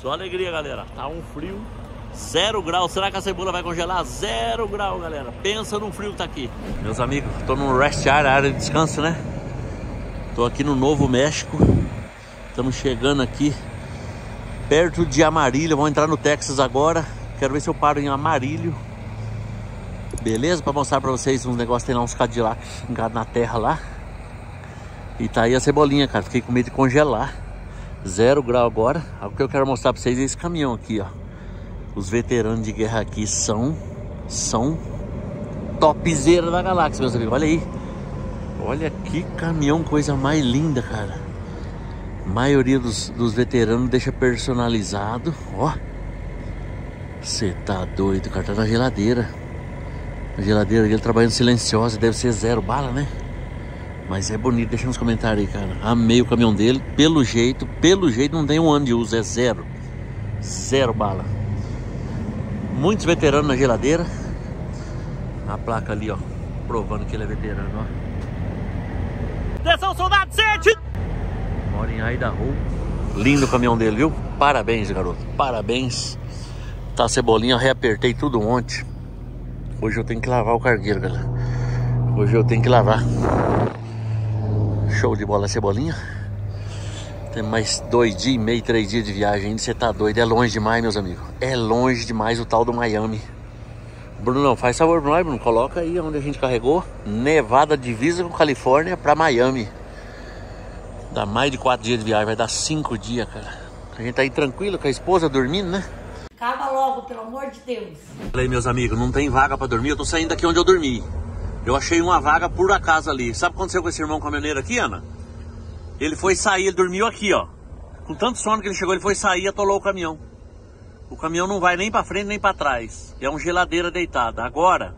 Só alegria, galera. Tá um frio, 0 grau. Será que a cebola vai congelar? 0 grau, galera. Pensa no frio que tá aqui. Meus amigos, tô no rest area, área de descanso, né? Tô aqui no Novo México. Estamos chegando aqui perto de Amarillo. Vamos entrar no Texas agora. Quero ver se eu paro em Amarillo. Beleza? Pra mostrar pra vocês uns negócios. Tem lá uns Cadillacs engados na terra lá. E tá aí a cebolinha, cara. Fiquei com medo de congelar. 0 grau agora. O que eu quero mostrar pra vocês é esse caminhão aqui, ó. Os veteranos de guerra aqui são topzera da galáxia, meus amigos. Olha aí. Olha que caminhão, coisa mais linda, cara. A maioria dos veteranos deixa personalizado. Ó. Você tá doido, cara. Tá na geladeira. A geladeira dele trabalhando silenciosa. Deve ser 0 bala, né? Mas é bonito. Deixa nos comentários aí, cara. Amei o caminhão dele. Pelo jeito não tem 1 ano de uso. É 0 bala. Muitos veteranos na geladeira. A placa ali, ó, provando que ele é veterano, ó. Atenção, soldado, sente! Mora em Idaho. Lindo o caminhão dele, viu? Parabéns, garoto. Parabéns. Tá a cebolinha, eu reapertei tudo ontem. Hoje eu tenho que lavar o cargueiro, galera. Hoje eu tenho que lavar. Show de bola a cebolinha. Tem mais 2 dias e meio, 3 dias de viagem ainda. Você tá doido, é longe demais, meus amigos. É longe demais o tal do Miami. Bruno, faz favor pra nós, Bruno. Coloca aí onde a gente carregou. Nevada, divisa com Califórnia, pra Miami. Dá mais de 4 dias de viagem, vai dar 5 dias, cara. A gente tá aí tranquilo com a esposa dormindo, né? Acaba logo, pelo amor de Deus. Falei, meus amigos, não tem vaga pra dormir. Eu tô saindo daqui onde eu dormi. Eu achei uma vaga por acaso ali. Sabe o que aconteceu com esse irmão caminhoneiro aqui, Ana? Ele foi sair, ele dormiu aqui, ó. Com tanto sono que ele chegou, ele foi sair e atolou o caminhão. O caminhão não vai nem pra frente nem pra trás. É uma geladeira deitada. Agora,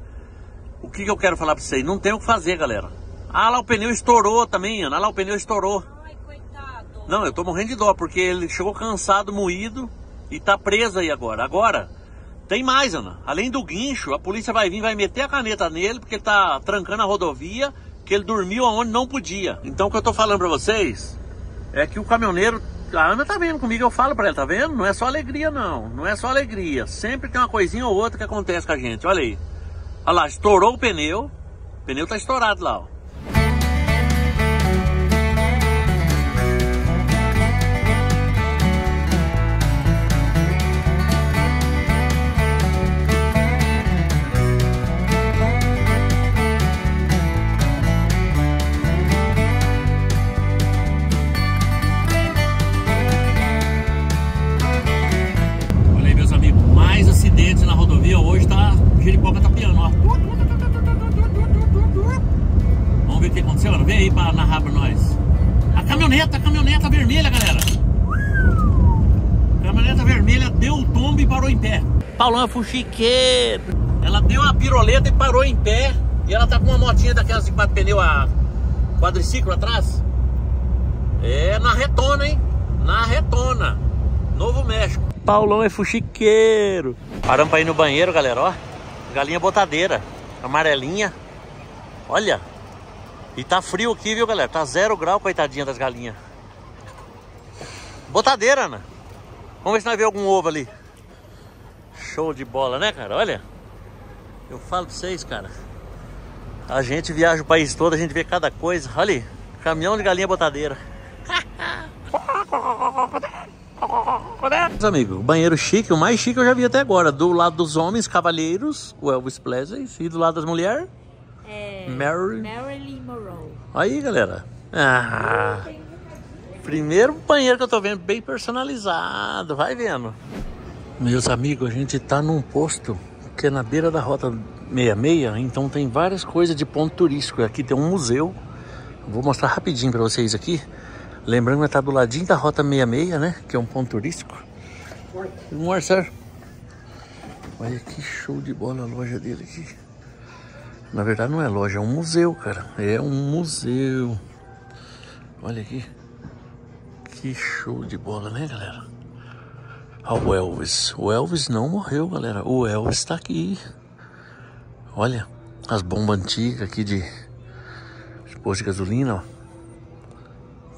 o que eu quero falar pra vocês? Não tem o que fazer, galera. Ah, lá o pneu estourou também, Ana. Ah, lá o pneu estourou. Ai, coitado. Não, eu tô morrendo de dó, porque ele chegou cansado, moído e tá preso aí agora. Agora, tem mais, Ana. Além do guincho, a polícia vai vir, vai meter a caneta nele, porque ele tá trancando a rodovia. Que ele dormiu aonde não podia. Então o que eu tô falando pra vocês é que o caminhoneiro, a Ana tá vendo comigo, eu falo pra ela, tá vendo? Não é só alegria, não. Não é só alegria. Sempre tem uma coisinha ou outra que acontece com a gente. Olha aí. Olha lá, estourou o pneu. O pneu tá estourado lá, ó. Paulão é fuxiqueiro. Ela deu uma piroleta e parou em pé. E ela tá com uma motinha daquelas de 4 pneus a quadriciclo atrás. É na retona, hein? Na retona. Novo México. Paulão é fuxiqueiro. Paramos pra ir no banheiro, galera, ó. Galinha botadeira. Amarelinha. Olha. E tá frio aqui, viu, galera? Tá 0 grau, coitadinha das galinhas. Botadeira, Ana. Vamos ver se nós vemos algum ovo ali. Show de bola, né, cara? Olha, eu falo pra vocês, cara, a gente viaja o país todo, a gente vê cada coisa. Olha ali, caminhão de galinha botadeira. Meus amigos, banheiro chique, o mais chique eu já vi até agora. Do lado dos homens, cavalheiros, o Elvis Presley. E do lado das mulheres, Marilyn Monroe. Aí, galera, primeiro banheiro que eu tô vendo, bem personalizado. Vai vendo. Meus amigos, a gente tá num posto que é na beira da Rota 66, então tem várias coisas de ponto turístico. Aqui tem um museu, vou mostrar rapidinho pra vocês aqui. Lembrando que tá do ladinho da Rota 66, né, que é um ponto turístico. Olha que show de bola a loja dele aqui. Na verdade não é loja, é um museu, cara. É um museu. Olha aqui. Que show de bola, né, galera? O Elvis. O Elvis não morreu, galera. O Elvis tá aqui. Olha, as bombas antigas aqui de posto de gasolina, ó.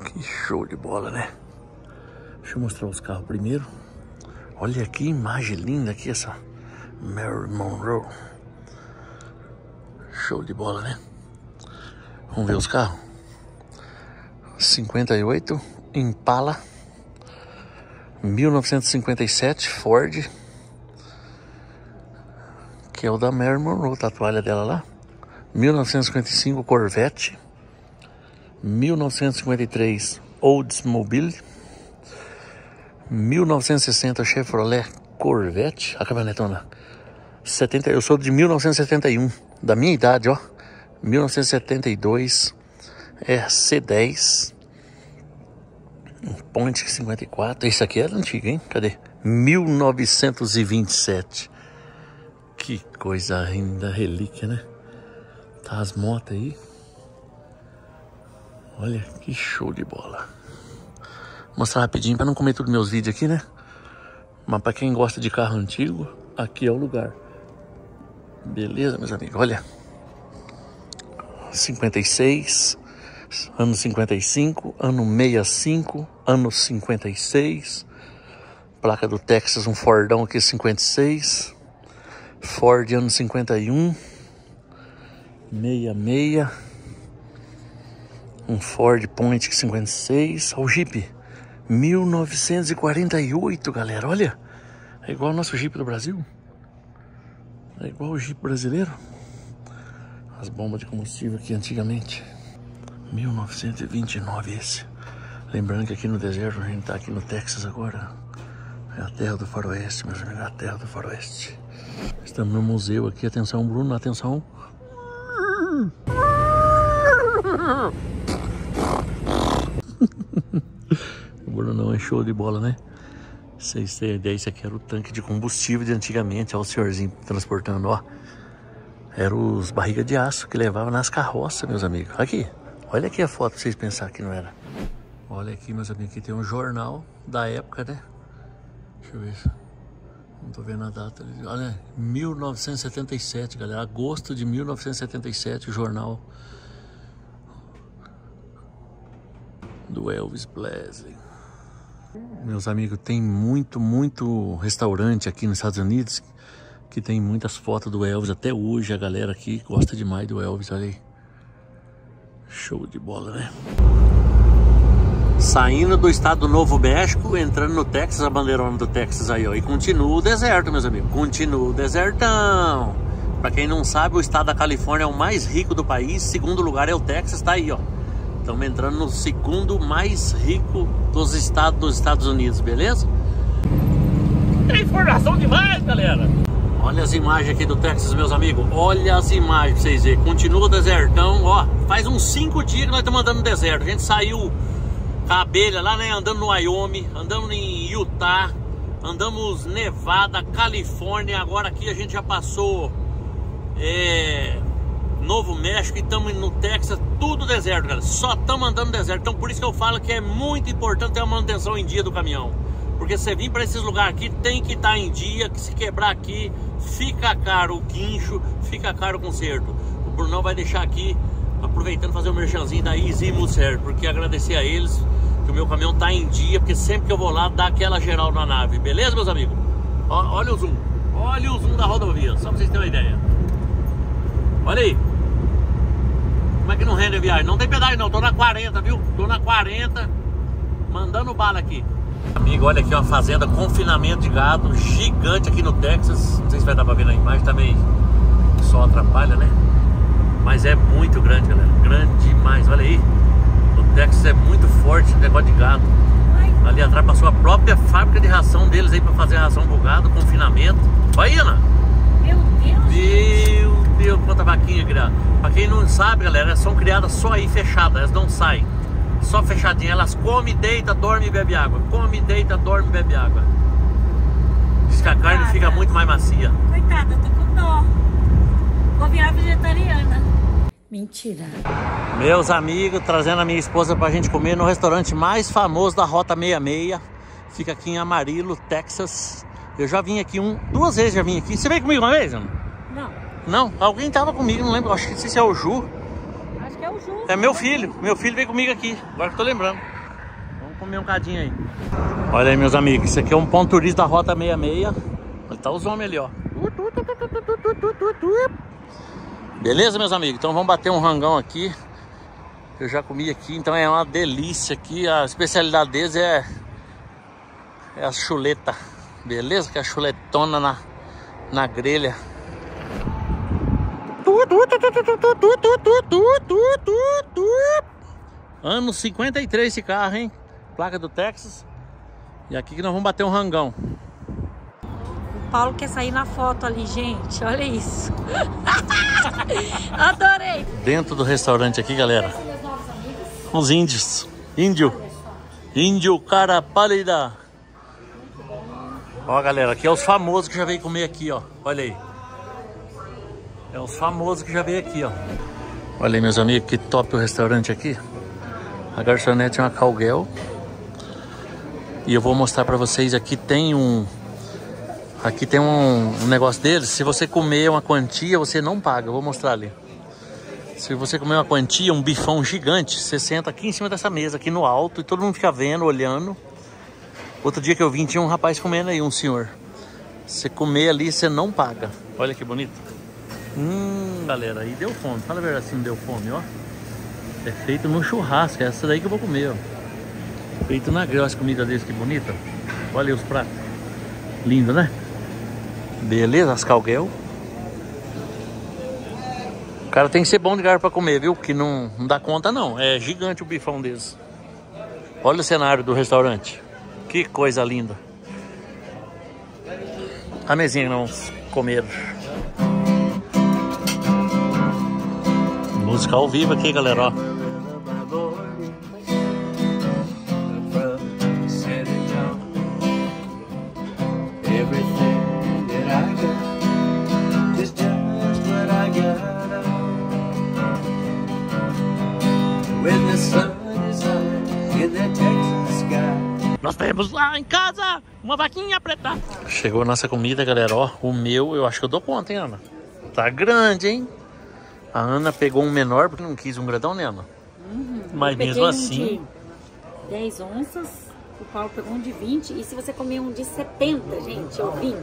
Que show de bola, né? Deixa eu mostrar os carros primeiro. Olha que imagem linda aqui, essa Marilyn Monroe. Show de bola, né? Vamos ver os carros. 58 Impala, 1957 Ford, que é o da Marilyn Monroe, tá a toalha dela lá. 1955 Corvette, 1953 Oldsmobile, 1960 Chevrolet Corvette, a caminhonetona. 70, eu sou de 1971, da minha idade, ó. 1972 C10 Ponte 54. Isso aqui era antigo, hein? Cadê? 1927. Que coisa ainda, relíquia, né? Tá as motos aí. Olha que show de bola. Vou mostrar rapidinho pra não comer todos meus vídeos aqui, né? Mas pra quem gosta de carro antigo, aqui é o lugar. Beleza, meus amigos? Olha, 56, ano 55, ano 65, ano 56. Placa do Texas, um Fordão aqui, 56. Ford, ano 51, 66. Um Ford Point, 56. Olha o Jeep, 1948, galera. Olha, é igual o nosso Jeep do Brasil. É igual o Jeep brasileiro. As bombas de combustível aqui antigamente. 1929 esse. Lembrando que aqui no deserto, a gente tá aqui no Texas agora. É a terra do faroeste, meus amigos, é a terra do faroeste. Estamos no museu aqui. Atenção, Bruno, atenção. O Bruno não é show de bola, né? Vocês têm ideia, isso aqui era o tanque de combustível de antigamente. Olha o senhorzinho transportando, ó. Eram os barriga de aço que levavam nas carroças, meus amigos. Aqui, olha aqui a foto pra vocês pensarem que não era. Olha aqui, meus amigos, aqui tem um jornal da época, né? Deixa eu ver isso. Não tô vendo a data. Olha, 1977, galera. Agosto de 1977, o jornal do Elvis Presley. Meus amigos, tem muito restaurante aqui nos Estados Unidos que tem muitas fotos do Elvis até hoje. A galera aqui gosta demais do Elvis, olha aí. Show de bola, né? Saindo do estado do Novo México, entrando no Texas, a bandeirona do Texas aí, ó. E continua o deserto, meus amigos. Continua o desertão. Pra quem não sabe, o estado da Califórnia é o mais rico do país. Segundo lugar é o Texas, tá aí, ó. Estamos entrando no segundo mais rico dos estados dos Estados Unidos, beleza? Tem informação demais, galera! Olha as imagens aqui do Texas, meus amigos. Olha as imagens pra vocês verem. Continua o desertão, ó. Faz uns 5 dias que nós estamos andando no deserto. A gente saiu com a abelha lá, né? Andando no Wyoming, andando em Utah, andamos Nevada, Califórnia. Agora aqui a gente já passou Novo México e estamos no Texas. Tudo deserto, galera. Só estamos andando no deserto. Então por isso que eu falo que é muito importante ter a manutenção em dia do caminhão. Porque você vir para esses lugares aqui tem que estar em dia, que se quebrar aqui fica caro o guincho, fica caro o conserto. O Brunão vai deixar aqui, aproveitando, fazer um merchanzinho da Easy Mulser, porque agradecer a eles que o meu caminhão tá em dia, porque sempre que eu vou lá dá aquela geral na nave, beleza, meus amigos? Ó, olha o zoom da rodovia, só para vocês terem uma ideia. Olha aí, como é que não rende a viagem? Não tem pedágio não, tô na 40, viu? Tô na 40, mandando bala aqui. Amigo, olha aqui uma fazenda, confinamento de gado gigante aqui no Texas. Não sei se vai dar pra ver na imagem, também só atrapalha, né? Mas é muito grande, galera, grande demais, olha aí. O Texas é muito forte no negócio de gado. Ali atrás passou a própria fábrica de ração deles aí pra fazer a ração pro gado, confinamento. Olha aí, Ana! Meu Deus! Meu Deus, quanta vaquinha criada. Pra quem não sabe, galera, elas são criadas só aí, fechadas, elas não saem. Só fechadinha, elas come, deita, dorme e bebe água. Come, deita, dorme e bebe água. Diz que a carne fica muito mais macia. Coitada, eu tô com dó. Vou virar vegetariana. Mentira. Meus amigos, trazendo a minha esposa pra gente comer no restaurante mais famoso da Rota 66. Fica aqui em Amarillo, Texas. Eu já vim aqui 2 vezes já vim aqui. Você veio comigo uma vez, Ana? Não. Não, alguém tava comigo, não lembro. Acho que não sei se é o Ju. Acho que é o Ju. É meu filho. Meu filho veio comigo aqui. Agora que eu tô lembrando. Vamos comer um cadinho aí. Olha aí, meus amigos. Isso aqui é um ponto turístico da Rota 66. Olha, tá os homens ali, ó. Beleza, meus amigos? Então vamos bater um rangão aqui. Eu já comi aqui, então é uma delícia aqui. A especialidade deles é a chuleta. Beleza? Que é a chuletona na grelha. Ano 53 esse carro, hein? Placa do Texas. E aqui que nós vamos bater um rangão. O Paulo quer sair na foto ali, gente. Olha isso. Adorei. Dentro do restaurante aqui, galera. Os índios, índio cara pálida. Ó galera, aqui é os famosos que já veio comer aqui, ó. Olha aí. É os famosos que já veio aqui, ó. Olha aí, meus amigos, que top o restaurante aqui. A garçonete é uma Calguel. E eu vou mostrar pra vocês, aqui tem um negócio deles. Se você comer uma quantia, você não paga. Eu vou mostrar ali. Se você comer uma quantia, um bifão gigante, você senta aqui em cima dessa mesa, aqui no alto, e todo mundo fica vendo, olhando. Outro dia que eu vim, tinha um rapaz comendo aí, um senhor. Você comer ali, você não paga. Olha que bonito. Galera, aí deu fome. Fala a verdade, se não deu fome, ó. É feito no churrasco, é essa daí que eu vou comer, ó. Feito na grelha, as comidas deles, que bonita. Olha aí os pratos. Lindo, né? Beleza, as calguel. O cara tem que ser bom de garfo pra comer, viu? Que não dá conta, não. É gigante o bifão deles. Olha o cenário do restaurante. Que coisa linda. A mesinha que nós comemos. Música ao vivo aqui, galera, ó. Nós temos lá em casa uma vaquinha preta. Chegou a nossa comida, galera, ó. O meu, eu acho que eu dou conta, hein, Ana? Tá grande, hein? A Ana pegou um menor, porque não quis um grandão, né, Ana? Mas mesmo assim... Um de 10 onças, o Paulo pegou um de 20. E se você comer um de 70, gente, ou 20,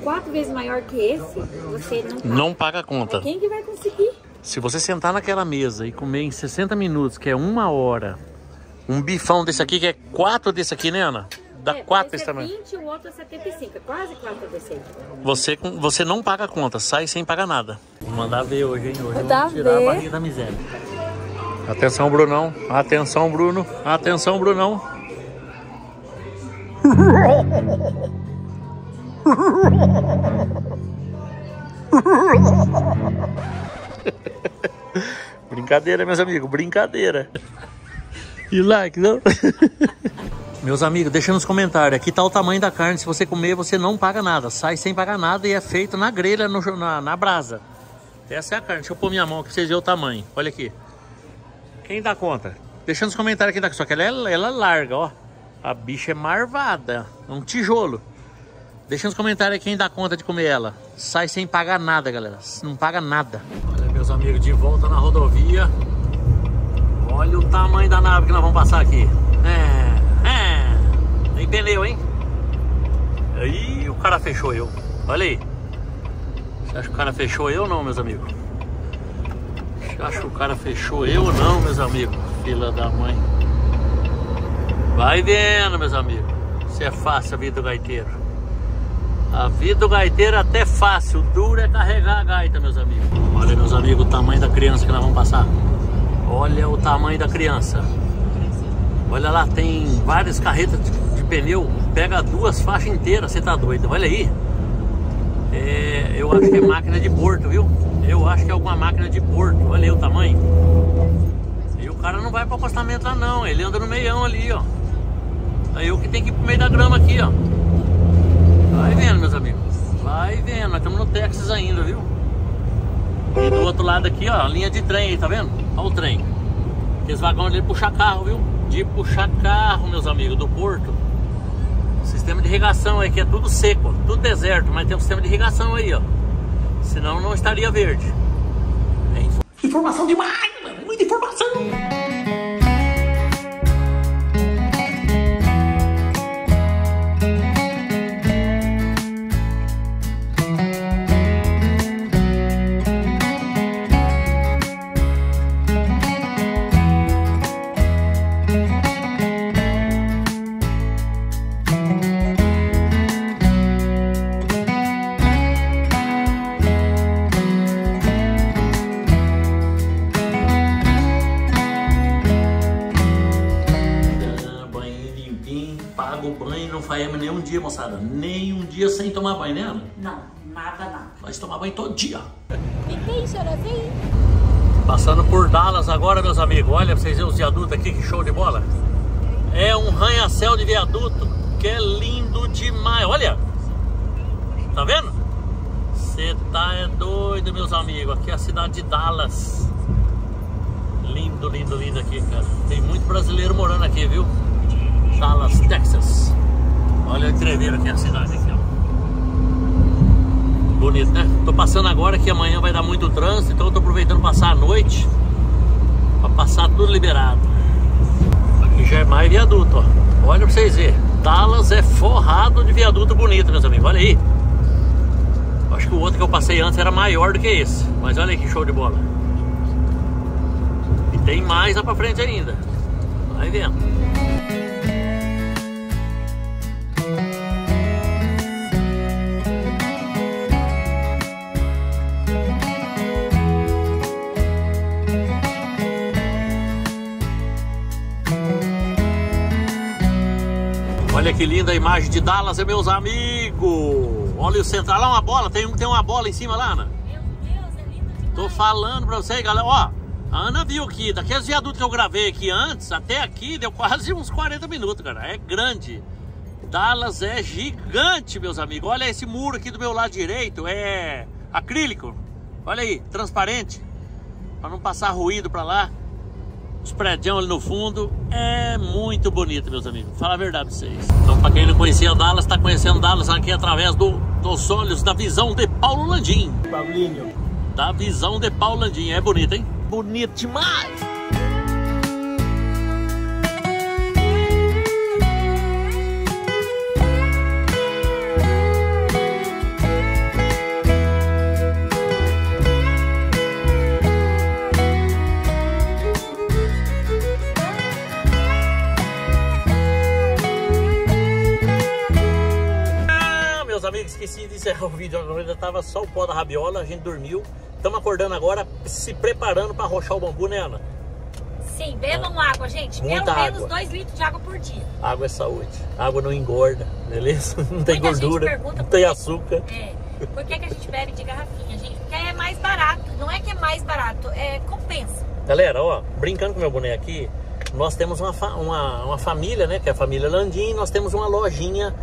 um 4 vezes maior que esse, você não paga. Não paga a conta. É quem que vai conseguir? Se você sentar naquela mesa e comer em 60 minutos, que é 1 hora, um bifão desse aqui, que é 4 desse aqui, né, Ana? Dá 4 desse tamanho. É 20, o outro é 75, é quase 4 desse aqui. Você não paga a conta, sai sem pagar nada. Vou mandar ver hoje, hein? Hoje eu vou tirar a barriga da miséria. Atenção, Brunão. Atenção, Bruno. Atenção, Brunão. Brincadeira, meus amigos, brincadeira. E like, não? Meus amigos, deixa nos comentários. Aqui tá o tamanho da carne. Se você comer, você não paga nada. Sai sem pagar nada e é feito na grelha, na brasa. Essa é a carne. Deixa eu pôr minha mão aqui pra vocês verem o tamanho. Olha aqui. Quem dá conta? Deixa nos comentários quem dá conta. Só que ela é larga, ó. A bicha é marvada. É um tijolo. Deixa nos comentários quem dá conta de comer ela. Sai sem pagar nada, galera. Não paga nada. Olha, meus amigos, de volta na rodovia. Olha o tamanho da nave que nós vamos passar aqui. Tem pneu, hein? Aí o cara fechou eu. Olha aí. Você acha que o cara fechou eu ou não, meus amigos? Você acha que o cara fechou eu ou não, meus amigos? Filha da mãe. Vai vendo, meus amigos. Isso é fácil, a vida do gaiteiro. A vida do gaiteiro é até fácil. Duro é carregar a gaita, meus amigos. Olha, meus amigos, o tamanho da criança que nós vamos passar. Olha o tamanho da criança. Olha lá, tem várias carretas de pneu. Pega 2 faixas inteiras, você tá doido. Olha aí. Eu acho que é máquina de porto, viu? Eu acho que é alguma máquina de porto. Olha aí o tamanho. E o cara não vai pro acostamento lá não. Ele anda no meião ali, ó. Aí eu que tenho que ir pro meio da grama aqui, ó. Vai vendo, meus amigos. Vai vendo. Nós estamos no Texas ainda, viu? E do outro lado aqui, ó, a linha de trem aí, tá vendo? Olha o trem. Esse vagão ali puxa carro, viu? De puxar carro, meus amigos, do porto. Sistema de irrigação aí, que é tudo seco, ó, tudo deserto, mas tem um sistema de irrigação aí, ó. senão não estaria verde. É informação demais, mano, muita informação. Nenhum dia, moçada, nem um dia sem tomar banho, né, Ana? Não, nada, nada. Nós tomamos banho todo dia. Que é isso, Ana? Passando por Dallas agora, meus amigos. Olha, vocês verem os viadutos aqui, que show de bola. É um arranha-céu de viaduto que é lindo demais. Olha, tá vendo? Você tá é doido, meus amigos. Aqui é a cidade de Dallas. Lindo, lindo, lindo aqui, cara. Tem muito brasileiro morando aqui, viu? Dallas, Texas. Olha a treveira aqui, a cidade aqui, ó. Bonito, né? Tô passando agora que amanhã vai dar muito trânsito, então eu tô aproveitando passar a noite pra passar tudo liberado. Aqui já é mais viaduto, ó. Olha pra vocês verem, Dallas é forrado de viaduto bonito, meus amigos, olha aí. Acho que o outro que eu passei antes era maior do que esse, mas olha aí que show de bola. E tem mais lá pra frente ainda. Vai vendo. Olha que linda a imagem de Dallas, meus amigos. Olha o central, lá uma bola, tem uma bola em cima lá, Ana. Meu Deus, é lindo demais. Tô falando pra vocês, galera, ó. A Ana viu que daqueles viadutos que eu gravei aqui antes, até aqui deu quase uns 40 minutos, cara. É grande. Dallas é gigante, meus amigos. Olha esse muro aqui do meu lado direito, é acrílico. Olha aí, transparente, pra não passar ruído pra lá. Os prédios ali no fundo, é muito bonito, meus amigos. Fala a verdade pra vocês. Então, pra quem não conhecia Dallas, tá conhecendo Dallas aqui através dos olhos da visão de Paulo Landim. Paulinho. Da visão de Paulo Landim. É bonito, hein? Bonito demais! Esqueci de encerrar o vídeo, ainda tava só o pó da rabiola, a gente dormiu. Estamos acordando agora, se preparando para arrochar o bambu, né, Ana? Sim, bebam água, gente. Pelo menos 2 litros de água por dia. Água é saúde, água não engorda, beleza? Não tem gordura, não tem açúcar. É, por que que a gente bebe de garrafinha, gente? Porque é mais barato, não é que é mais barato, é compensa. Galera, ó, brincando com meu boné aqui, nós temos uma família, né, que é a família Landim, nós temos uma lojinha.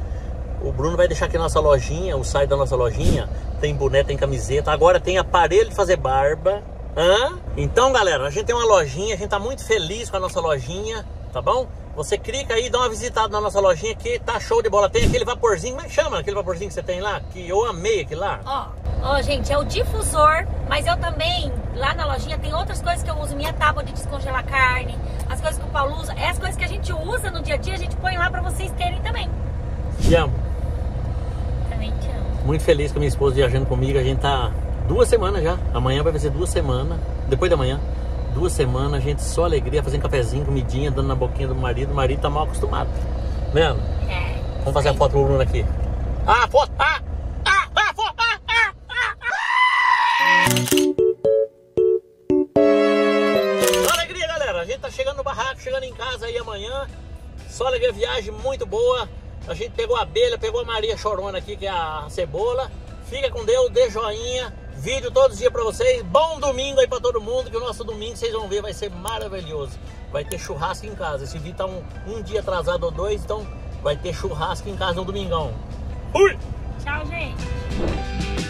O Bruno vai deixar aqui a nossa lojinha, o site da nossa lojinha. Tem boné, tem camiseta. Agora tem aparelho de fazer barba. Hã? Então, galera, a gente tem uma lojinha. A gente tá muito feliz com a nossa lojinha, tá bom? Você clica aí, dá uma visitada na nossa lojinha que tá show de bola. Tem aquele vaporzinho, mas chama aquele vaporzinho que você tem lá, que eu amei aquele lá. Ó, gente, é o difusor, mas eu também, lá na lojinha, tem outras coisas que eu uso. Minha tábua de descongelar carne, as coisas que o Paulo usa. É as coisas que a gente usa no dia a dia, a gente põe lá pra vocês terem também. Te amo. Muito feliz com a minha esposa viajando comigo. A gente tá 2 semanas já. Amanhã vai fazer 2 semanas. Depois da manhã, 2 semanas. A gente só alegria, fazendo cafezinho, comidinha, dando na boquinha do marido. O marido tá mal acostumado. Vendo? É. Vamos fazer a foto do Bruno aqui. Ah, foto! Ah! Ah! Ah! Foto! Ah! Ah! Ah! Ah! Só alegria, galera. A gente tá chegando no barraco, chegando em casa aí amanhã. Só alegria, viagem muito boa. A gente pegou a abelha, pegou a Maria Chorona aqui, que é a cebola. Fica com Deus, dê joinha. Vídeo todos os dias pra vocês. Bom domingo aí pra todo mundo, que o nosso domingo, vocês vão ver, vai ser maravilhoso. Vai ter churrasco em casa. Esse vídeo tá um dia atrasado ou 2, então vai ter churrasco em casa no domingão. Fui! Tchau, gente!